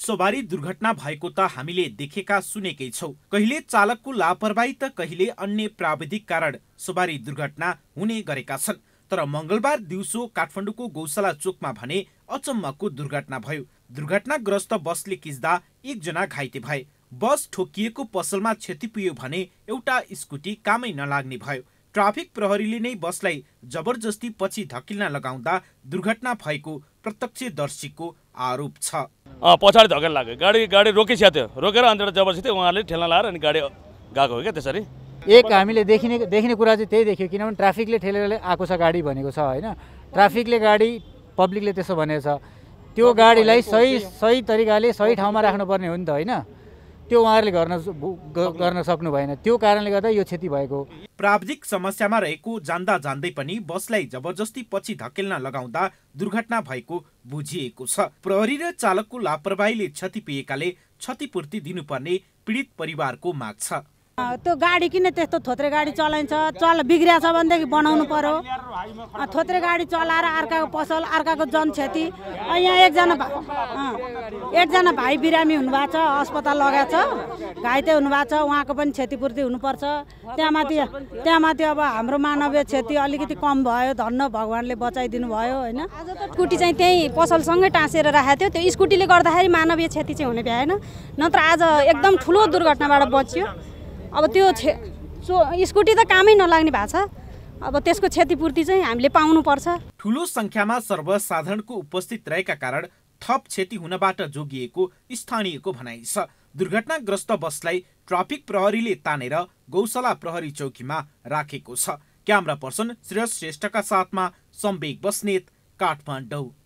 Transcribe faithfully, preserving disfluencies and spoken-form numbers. सवारी दुर्घटना भएको त हामीले देखेका सुनेकै छौं। कहिले चालकको लापरवाही त कहिले अन्य प्राविधिक कारण सवारी दुर्घटना हुने गरेका छन्। तर मंगलबार दिउँसो काठमाडौँको गौशाला चोकमा भने अचम्मको दुर्घटना भयो। दुर्घटनाग्रस्त बसले किच्दा एकजना घाइते भए। बस ठोकिएको पसलमा क्षति पुग्यो भने एउटा स्कुटी कामै नलाग्ने भयो। ट्राफिक प्रहरीले नै बसलाई जबरजस्ती पछि धकिल्न लगाउँदा दुर्घटना भएको प्रत्यक्षदर्शीको आरोप छ। पछाडि धकेल लाग्यो, गाडी गाडी रोकिसक्यो थियो, रोकेर अन्त जबरजस्ती उहाँले ठेला लाएर अनि गाडी गएको हो क्या। त्यसरी एक हामीले देखिने देखिने कुरा चाहिँ त्यही देख्यो, किनभने ट्राफिकले ठेलेर आएको छ गाडी भनेको छ हैन। ट्राफिकले गाडी पब्लिकले त्यसो भनेको छ। त्यो गाडीलाई सही सही तरिकाले सही ठाउँमा राख्नुपर्ने हो नि त हैन। त्यो उहाँहरूले गर्न गर्न सक्नु भएन, त्यो कारणले गर्दा यो क्षति भएको। प्राविधिक समस्यामा रहेको जान्दा जान्दै पनि बसलाई जबरजस्ती पछि धकेल्न लगाउँदा दुर्घटना भएको बुझिएको छ। प्रहरी र चालकको लापरवाहीले क्षति पुगेकाले क्षतिपूर्ति दिनुपर्ने पीडित परिवारको माग छ। त्यो गाडी किन त्यस्तो थोत्रे गाडी चलाइन्छ, चल बिग्रिया छ भनेदेखि बनाउनु पर्यो। थोत्रे गाडी चलाएर अर्काको पसल अर्काको जन क्षति। यहाँ एकजना एकजना भाइ बिरामी हुनुभएको छ, अस्पताल लगाएको छ, घाइते हुनुभएको छ, उहाँको पनि क्षतिपूर्ति हुनुपर्छ। त्यहाँमाथि त्यहाँमाथि अब हाम्रो मानवीय क्षति अलिकति कम भयो, धन्न भगवान्ले बचाइदिनु भयो होइन। स्कुटी चाहिँ त्यहीँ पसलसँगै टाँसेर राखेको थियो, त्यो स्कुटीले गर्दाखेरि मानवीय क्षति चाहिँ हुने भएन, नत्र आज एकदम ठुलो दुर्घटनाबाट बच्यो। अब त्यो स्कुटी त कामै नलाग्ने भएको छ, अब त्यसको क्षतिपूर्ति चाहिँ हामीले पाउनुपर्छ। ठुलो सङ्ख्यामा सर्वसाधारणको उपस्थित रहेका कारण थप क्षति हुनबाट जोगिएको स्थानीयको भनाइ छ। दुर्घटनाग्रस्त बसलाई ट्राफिक प्रहरीले तानेर गौशाला प्रहरी चौकीमा राखेको छ। क्यामेरा पर्सन श्रेयस श्रेष्ठका साथमा सम्वेक बस्नेत, काठमाडौँ।